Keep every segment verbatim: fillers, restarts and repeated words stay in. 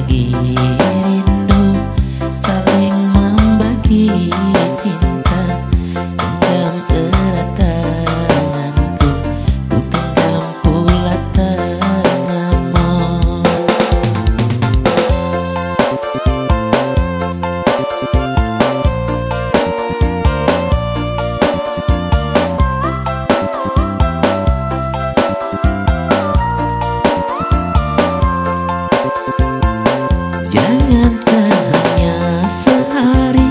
berbagi rindu, saling membagi cinta. Genggam erat tanganku, ku genggam pula tanganmu. Jangankan hanya sehari,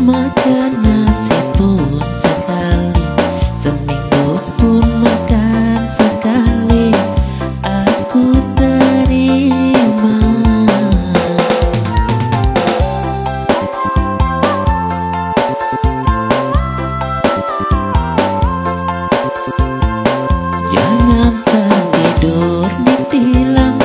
makan nasi pun sekali, seminggu pun makan sekali, aku terima. Jangankan tidur di tilam,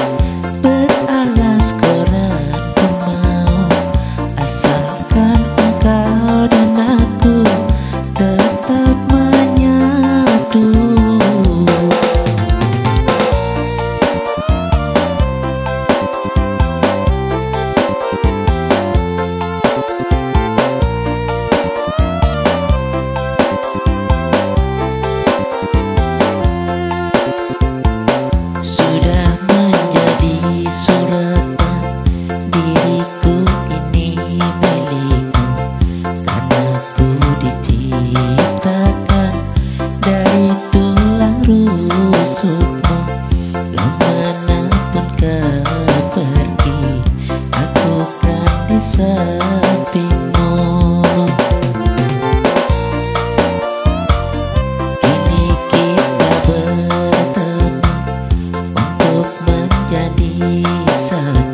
jadi salah.